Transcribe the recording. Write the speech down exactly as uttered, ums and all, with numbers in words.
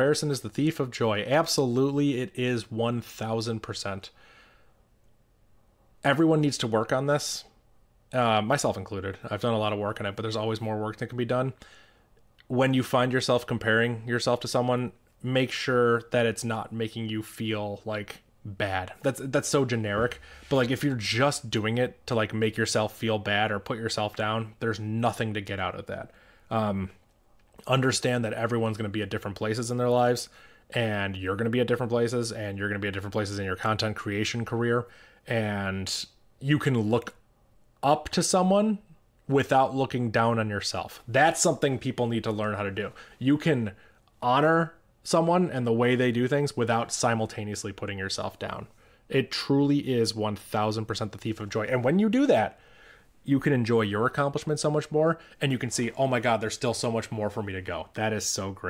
Comparison is the thief of joy. Absolutely, it is one thousand percent. Everyone needs to work on this, uh, myself included. I've done a lot of work on it, but there's always more work that can be done. When you find yourself comparing yourself to someone, make sure that it's not making you feel like bad. That's that's so generic, but like if you're just doing it to like make yourself feel bad or put yourself down, there's nothing to get out of that. Um, understand that everyone's going to be at different places in their lives, and you're going to be at different places, and you're going to be at different places in your content creation career, and you can look up to someone without looking down on yourself. That's something people need to learn how to do. You can honor someone and the way they do things without simultaneously putting yourself down. It truly is one thousand percent the thief of joy. And when you do that, you can enjoy your accomplishment so much more, and you can see, oh my God, there's still so much more for me to go. That is so great.